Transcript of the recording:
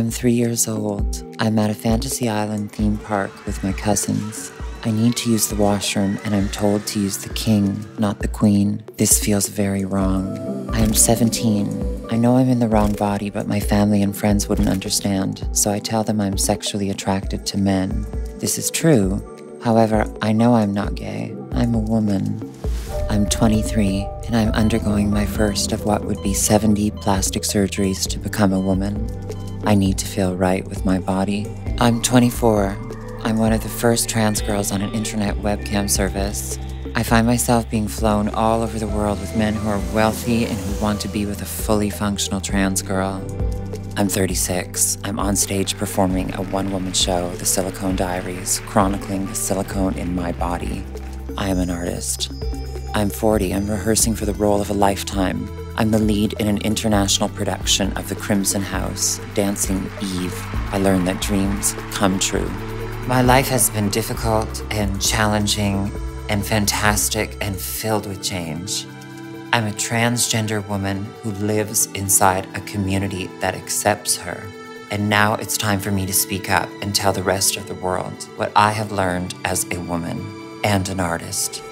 I'm 3 years old. I'm at a Fantasy Island theme park with my cousins. I need to use the washroom, and I'm told to use the king, not the queen. This feels very wrong. I am 17. I know I'm in the wrong body, but my family and friends wouldn't understand, so I tell them I'm sexually attracted to men. This is true. However, I know I'm not gay. I'm a woman. I'm 23, and I'm undergoing my first of what would be 70 plastic surgeries to become a woman. I need to feel right with my body. I'm 24. I'm one of the first trans girls on an internet webcam service. I find myself being flown all over the world with men who are wealthy and who want to be with a fully functional trans girl. I'm 36. I'm on stage performing a one-woman show, The Silicone Diaries, chronicling the silicone in my body. I am an artist. I'm 40. I'm rehearsing for the role of a lifetime. I'm the lead in an international production of The Crimson House, Dancing Eve. I learned that dreams come true. My life has been difficult and challenging and fantastic and filled with change. I'm a transgender woman who lives inside a community that accepts her. And now it's time for me to speak up and tell the rest of the world what I have learned as a woman and an artist.